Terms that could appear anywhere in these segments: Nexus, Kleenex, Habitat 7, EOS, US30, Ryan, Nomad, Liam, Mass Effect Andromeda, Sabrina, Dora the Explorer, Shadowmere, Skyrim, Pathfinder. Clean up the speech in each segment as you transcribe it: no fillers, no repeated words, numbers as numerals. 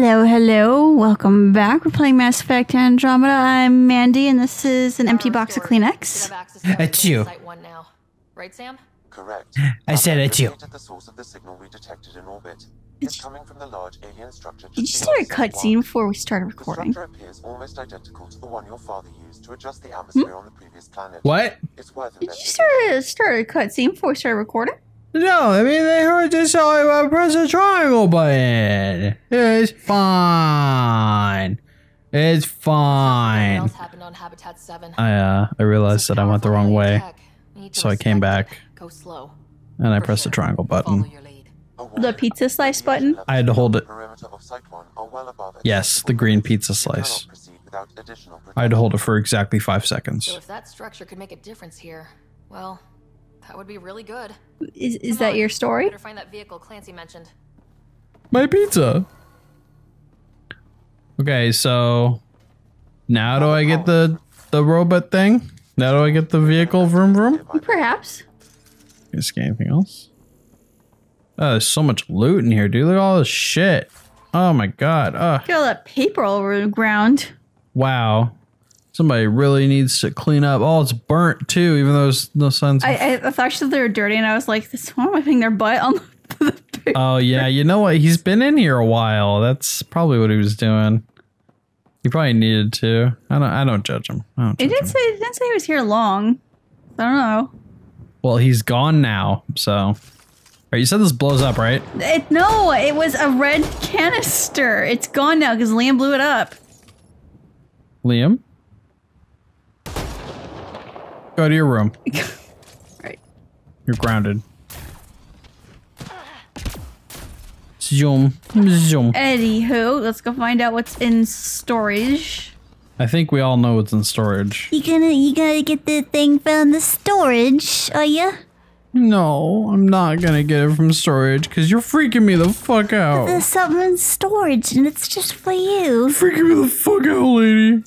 Hello, hello. Welcome back. We're playing Mass Effect Andromeda. I'm Mandy, and this is an empty box of Kleenex. It's you. Right, Sam? Correct. I said it's you. The source of the signal we detected in orbit. It's coming from the large alien structure. Did you start a cutscene before we started recording? The structure appears almost identical to the one your father used to adjust the atmosphere on the previous planet. What? It's worth Did you start a cutscene before we started recording? No, I mean, they heard this, so I press the triangle button. It's fine. It's fine. Something else happened on Habitat 7. I realized that I went the wrong way, so I came back. Go slow. And I pressed the triangle button. The pizza slice button? I had to hold it. Yes, the green pizza slice. I had to hold it for exactly 5 seconds. So if that structure could make a difference here, well, that would be really good. Is that your story? Better find that vehicle Clancy mentioned. My pizza. Okay, so now do I get the robot thing? Now do I get the vehicle vroom vroom? Perhaps. Is there anything else? Oh, there's so much loot in here, dude. Look at all this shit. Oh my god. Look at all that paper all over the ground. Wow. Somebody really needs to clean up. Oh, it's burnt too, even though there's no signs. I thought they were dirty, and I was like, why am I putting their butt on the paper? Oh, yeah. You know what? He's been in here a while. That's probably what he was doing. He probably needed to. I don't judge him. It didn't say he was here long. I don't know. Well, he's gone now, so. All right, you said this blows up, right? No, it was a red canister. It's gone now because Liam blew it up. Liam? Go to your room. Right. You're grounded. Zoom. Zoom. Anywho, let's go find out what's in storage. I think we all know what's in storage. You gonna get the thing from the storage, are ya? No, I'm not gonna get it from storage because you're freaking me the fuck out. There's something in storage and it's just for you. Freaking me the fuck out, lady.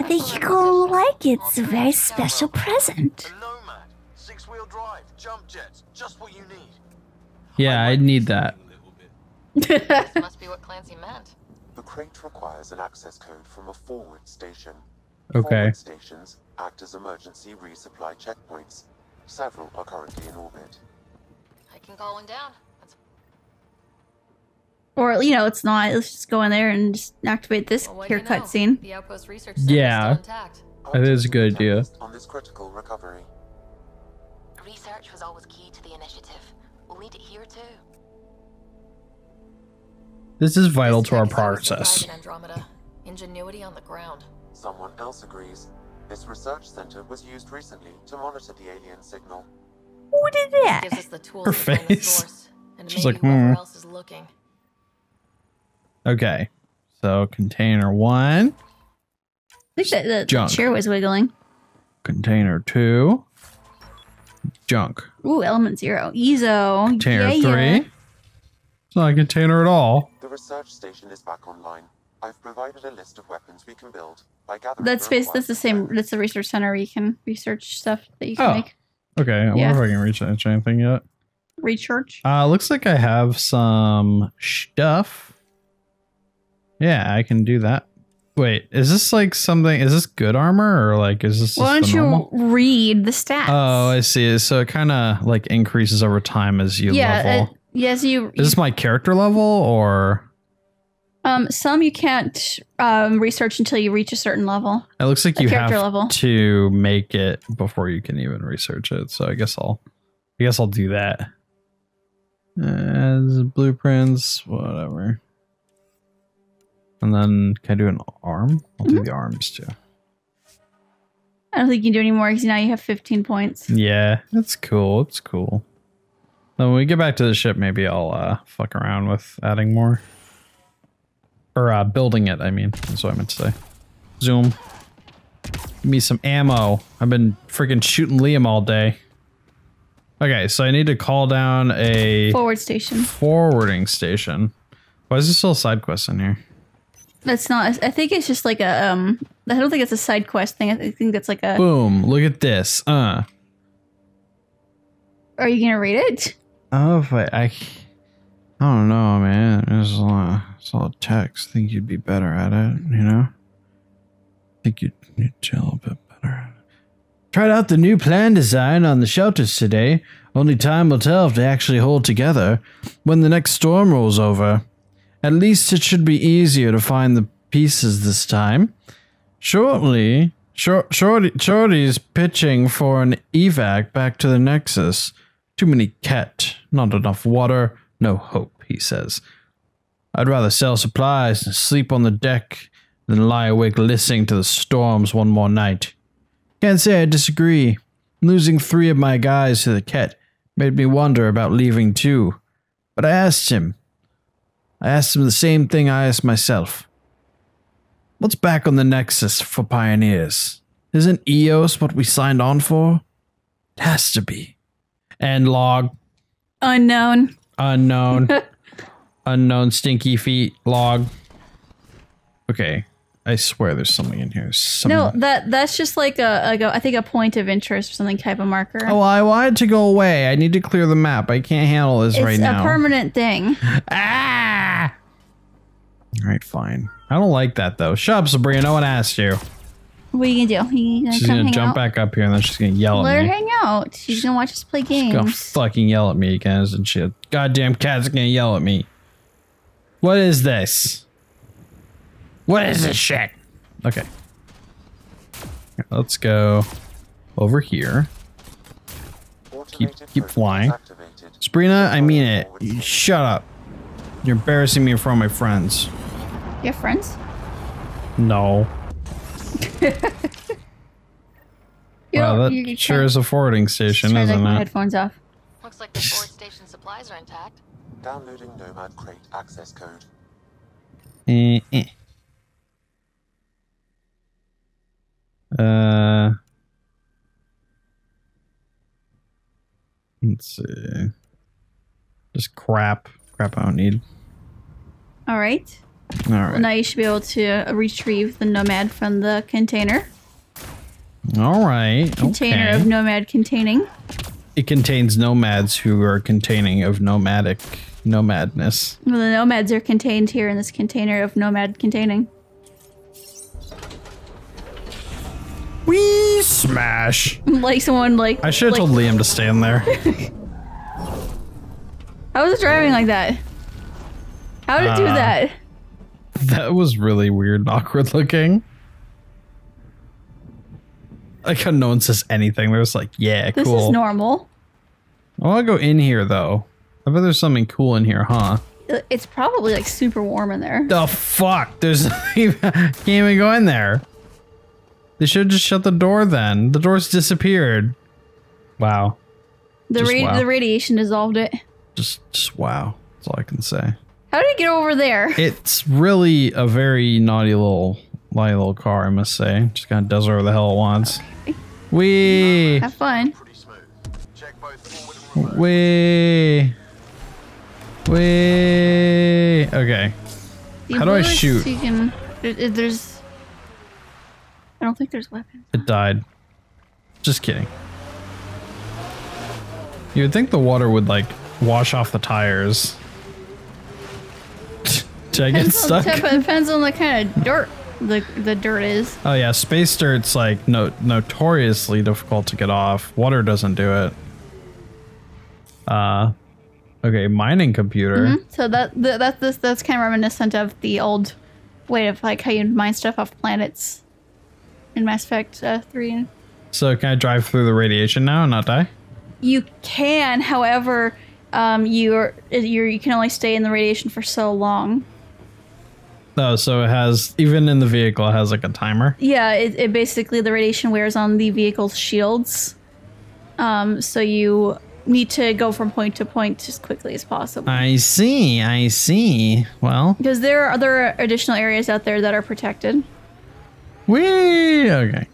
I think you're gonna like it. It's a very special present. Nomad, 6-wheel drive, jump jets, just what you need. Yeah, I'd need that. This must be what Clancy meant. The crate requires an access code from a forward station. Okay. Forward stations act as emergency resupply checkpoints. Several are currently in orbit. I can call one down. Or, you know, it's not. Let's just go in there and just activate this cutscene. The outpost research center is still intact. That is a good idea. On this critical recovery. Research was always key to the initiative. We'll need it here too. This is vital to our process. Ingenuity on the ground. Someone else agrees. This research center was used recently to monitor the alien signal. Who did that? Gives us the tools to find the source, and she's like, whoever else is looking. Okay, so container 1. I think the chair was wiggling. Container 2. Junk. Ooh, element 0. Ezo. Container 3. Yeah. It's not a container at all. The research station is back online. I've provided a list of weapons we can build by gathering. That's the same. That's the research center where you can research stuff that you can make. Okay, I wonder if I can research anything yet. Research. Looks like I have some stuff. Yeah, I can do that. Wait, is this like something? Is this good armor or like is this? Why don't you read the stats? Oh, I see. So it kind of like increases over time as you level. Yes, you. Is this my character level or? Some you can't research until you reach a certain level. It looks like you have to make it before you can even research it. So I guess I'll do that. Blueprints, whatever. And then, can I do an arm? I'll do the arms, too. I don't think you can do any more, because now you have 15 points. Yeah, that's cool. It's cool. Then when we get back to the ship, maybe I'll fuck around with adding more. Or building it, I mean. That's what I meant to say. Zoom. Give me some ammo. I've been freaking shooting Liam all day. Okay, so I need to call down a... Forward station. Forwarding station. Why is there still a side quest in here? That's not. I think it's just like a. I don't think it's a side quest thing. I think that's like a. Boom! Look at this. Are you gonna read it? Oh, if I I don't know, man. It's a lot of text. I think you'd be better at it, you know? I think you'd chill a bit better at it. Tried out the new plan design on the shelters today. Only time will tell if they actually hold together when the next storm rolls over. At least it should be easier to find the pieces this time. Shorty's pitching for an evac back to the Nexus. Too many cat, not enough water, no hope, he says. I'd rather sell supplies and sleep on the deck than lie awake listening to the storms one more night. Can't say I disagree. Losing 3 of my guys to the cat made me wonder about leaving too. But I asked him the same thing I asked myself. What's back on the Nexus for pioneers? Isn't EOS what we signed on for? It has to be. And log. Unknown. Unknown. Unknown stinky feet log. Okay. I swear there's something in here. No, that's just like I think a point of interest or something, type of marker. Oh, I wanted to go away. I need to clear the map. I can't handle this right now. It's a permanent thing. Ah! All right, fine. I don't like that, though. Shut up, Sabrina. No one asked you. What are you going to do? She's going to jump back up here and then she's going to yell at me. Let her hang out. She's going to watch us play games. She's going to fucking yell at me again, isn't she? Goddamn cat's going to yell at me. What is this? What is this shit? Okay. Let's go over here. Keep flying. Sabrina, I mean it. You shut up. You're embarrassing me in front of my friends. You have friends? No. Well, that sure is a forwarding station, isn't it? My headphones off. Looks like the forward station supplies are intact. Downloading Nomad crate access code. Let's see. Just crap. Crap I don't need. Alright. Alright. Well, now you should be able to retrieve the Nomad from the container. Alright. Container of Nomad containing. It contains nomads who are containing of nomadness. Well, the nomads are contained here in this container of Nomad containing. Wee smash! Like someone like... I should have told Liam to stand there. How was it driving like that? How did it do that? That was really weird and awkward looking. Like how no one says anything. They're just like, yeah, cool. This is normal. I want to go in here though. I bet there's something cool in here, huh? It's probably like super warm in there. The fuck? There's... Can't even go in there. They should have just shut the door then. The door's disappeared. Wow. The radiation dissolved it. Just wow. That's all I can say. How did it get over there? It's really a very naughty little car, I must say. Just kind of does whatever the hell it wants. Okay. Wee! Have fun. Wee! Wee! Okay. How do I shoot? You can, there's... I don't think there's weapons. It died. Just kidding. You would think the water would, like, wash off the tires. Did I get stuck? Depends on the kind of dirt the dirt is. Oh, yeah. Space dirt's, like, notoriously difficult to get off. Water doesn't do it. Okay, mining computer. Mm-hmm. So that's kind of reminiscent of the old way of, like, how you mine stuff off planets. In Mass Effect 3. So can I drive through the radiation now and not die? You can, however, you can only stay in the radiation for so long. Oh, so it has, even in the vehicle, it has like a timer? Yeah, it basically, the radiation wears on the vehicle's shields. So you need to go from point to point as quickly as possible. I see, I see. Well. Because there are other additional areas out there that are protected. Whee! Okay.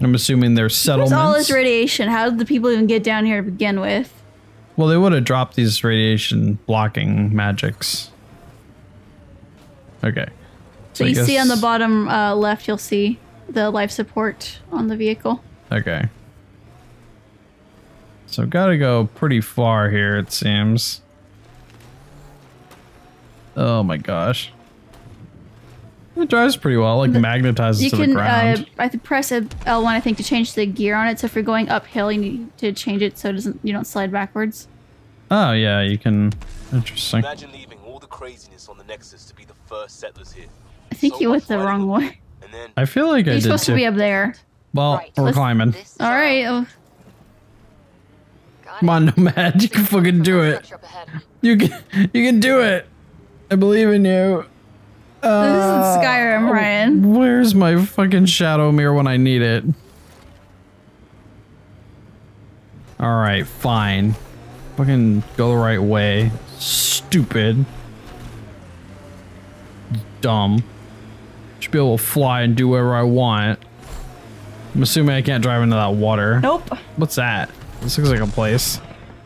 I'm assuming they're settlements. There's all this radiation. How did the people even get down here to begin with? Well, they would have dropped these radiation blocking magics. Okay. So you see on the bottom left, you'll see the life support on the vehicle. Okay. So I've got to go pretty far here, it seems. Oh my gosh. It drives pretty well, like magnetizes to the ground. I can press L1, I think, to change the gear on it. So if you're going uphill, you need to change it so it doesn't, you don't slide backwards. Oh yeah, you can. Interesting. Imagine leaving all the craziness on the Nexus to be the first settlers here. I think you went the wrong way. I feel like I did. You're supposed to be up there. Well, we're climbing. All right. Oh. Come on, Nomad, you can fucking do it. You can do it. I believe in you. This is Skyrim, Ryan. Where's my fucking Shadowmere when I need it? All right, fine. Fucking go the right way. Stupid. Dumb. Should be able to fly and do whatever I want. I'm assuming I can't drive into that water. Nope. What's that? This looks like a place.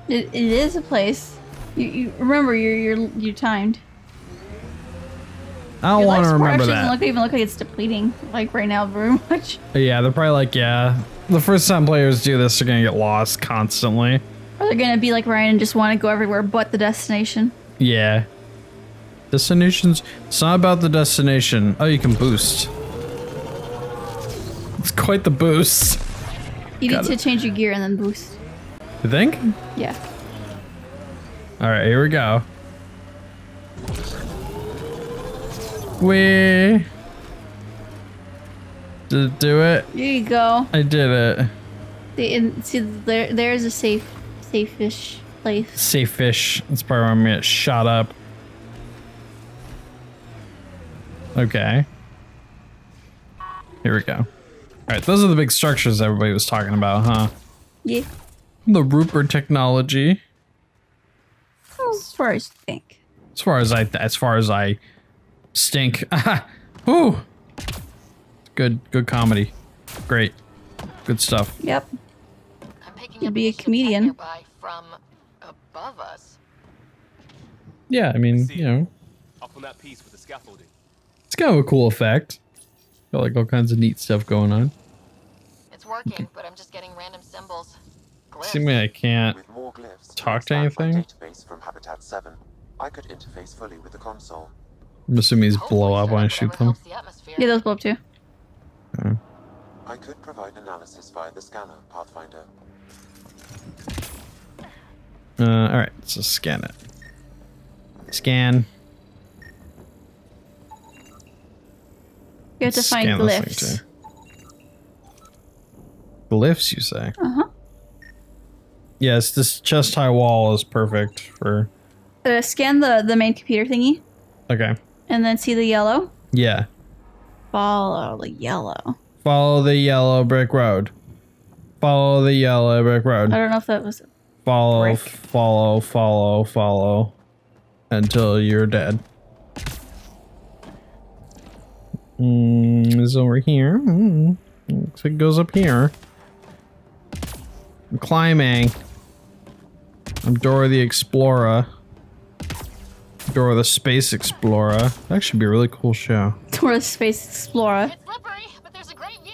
It is a place. You remember you're timed. I don't want to remember that. Doesn't even look like it's depleting like right now very much. Yeah, they're probably like, yeah, the first time players do this, they're gonna get lost constantly. Or they're gonna be like Ryan and just want to go everywhere but the destination. Yeah. Destinations. It's not about the destination. Oh, you can boost. It's quite the boost. You need to change your gear and then boost. You think? Yeah. All right, here we go. We did it, do it. There you go. I did it. See, there's a safe-ish place. Safe-ish. That's probably where I'm gonna get shot up. Okay. Here we go. All right, those are the big structures everybody was talking about, huh? Yeah. The Rooper technology. As far as you think. As far as I stink. Woo! Good comedy. Great. Good stuff. Yep. You'll be a comedian. From above us. Yeah, I mean, you know. Up on that piece with the scaffolding. It's kind of a cool effect. Got like all kinds of neat stuff going on. It's working, but I'm just getting random symbols. Seems like I can't talk to anything. From Habitat 7. I could interface fully with the console. I'm assuming these blow up when I shoot them. Yeah, those blow up too. Okay. I could provide analysis via the scanner, Pathfinder. Alright, let's just scan it. Scan. You have to find glyphs. Glyphs, you say? Uh-huh. Yes, this chest-high wall is perfect for... scan the main computer thingy. Okay. And then see the yellow? Yeah. Follow the yellow. Follow the yellow brick road. Follow the yellow brick road. I don't know if that was... Follow, brick. Follow, follow, follow. Until you're dead. It's over here. Looks like it goes up here. I'm climbing. I'm Dora the Explorer. Dora the Space Explorer. That should be a really cool show. Dora the Space Explorer. It's slippery, but there's a great view.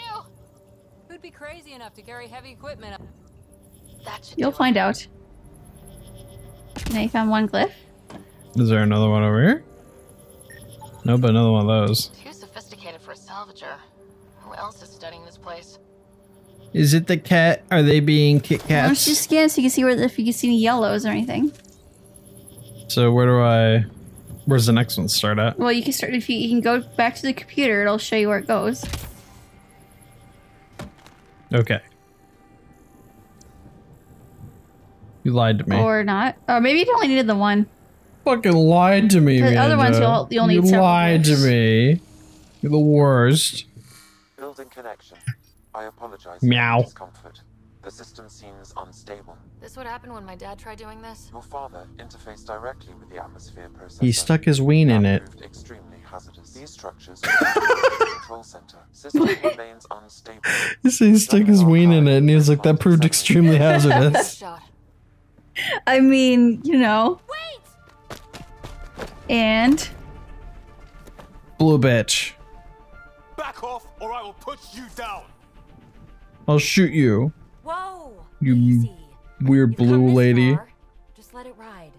Who'd be crazy enough to carry heavy equipment up? You'll find out. Now you found one glyph. Is there another one over here? Nope, another one of those. Too sophisticated for a salvager. Who else is studying this place? Is it the cat? Are they being Kit Kats? Why don't you scan so you can see where, if you can see any yellows or anything. So where do I? Where's the next one start at? Well, you can start if you can go back to the computer. It'll show you where it goes. Okay. You lied to me. Or not? Or maybe you only needed the one. Fucking lied to me, man. The other ones you'll need. You lied to me. You're the worst. Building connection. I apologize for discomfort. The system seems unstable. This would happen when my dad tried doing this. Your father interfaced directly with the atmosphere processor. He stuck his ween in it. Extremely hazardous. These structures are control center. System remains unstable. He stuck his ween in it and he was like, that proved extremely hazardous. I mean, you know. Wait! And? Blue bitch. Back off or I will put you down. I'll shoot you. Whoa! You easy. Weird blue lady. Just let it ride.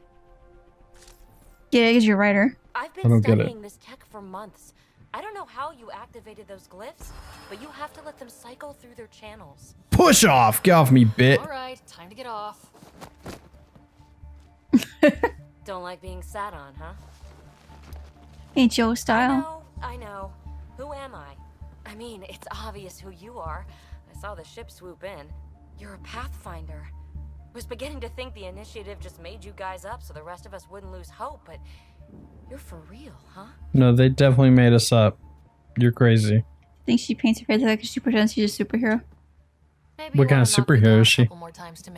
Yeah, he's your rider. I've been studying this tech for months. I don't know how you activated those glyphs, but you have to let them cycle through their channels. Push off! Get off me, bit. All right, time to get off. Don't like being sat on, huh? Ain't your style. I know. Who am I? I mean, it's obvious who you are. I saw the ship swoop in. You're a Pathfinder. Was beginning to think the initiative just made you guys up so the rest of us wouldn't lose hope, but you're for real, huh? No, they definitely made us up. You're crazy. I think she paints her face like she pretends she's a superhero. Maybe what kind of superhero is she?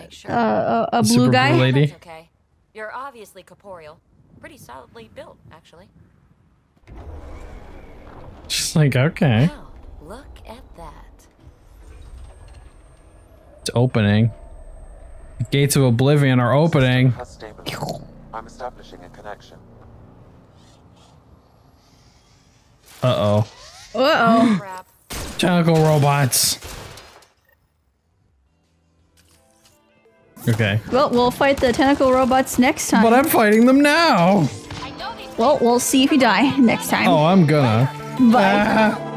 Sure. A blue super guy? Blue lady? That's okay. You're obviously corporeal. Pretty solidly built, actually. She's like, okay. Wow, look at that. It's opening. The gates of oblivion are opening. I'm establishing a connection. Uh oh. Uh oh. Tentacle robots. Okay. Well, we'll fight the tentacle robots next time. But I'm fighting them now. Well, we'll see if you die next time. Oh, I'm gonna. Bye.